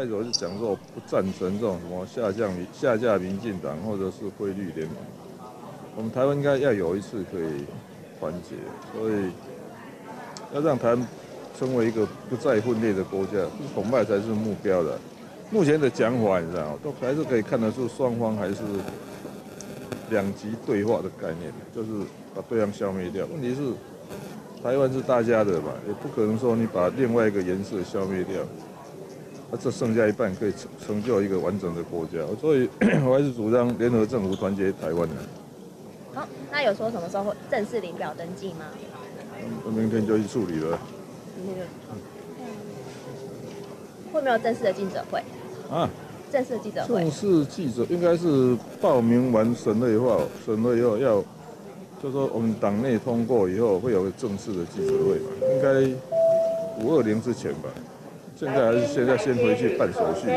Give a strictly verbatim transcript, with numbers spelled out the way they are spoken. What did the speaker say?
开头就讲说我不赞成这种什么下降民下架民进党或者是汇率联盟，我们台湾应该要有一次可以团结，所以要让台湾成为一个不再分裂的国家，恐怕才是目标的。目前的讲法，你知道，都还是可以看得出双方还是两极对话的概念，就是把对方消灭掉。问题是台湾是大家的嘛，也不可能说你把另外一个颜色消灭掉。 那、啊、这剩下一半可以成成就一个完整的国家，所以我还是主张联合政府团结台湾的、啊。好，那有说什么时候会正式领表登记吗？我、嗯、明天就去处理了。明天就去处理。嗯、会没有正式的记者会？啊，正式的记者会。正式记者应该是报名完审核以后，审核以后要，就说我们党内通过以后会有个正式的记者会嘛，应该五二零之前吧。 现在还是现在先回去办手续。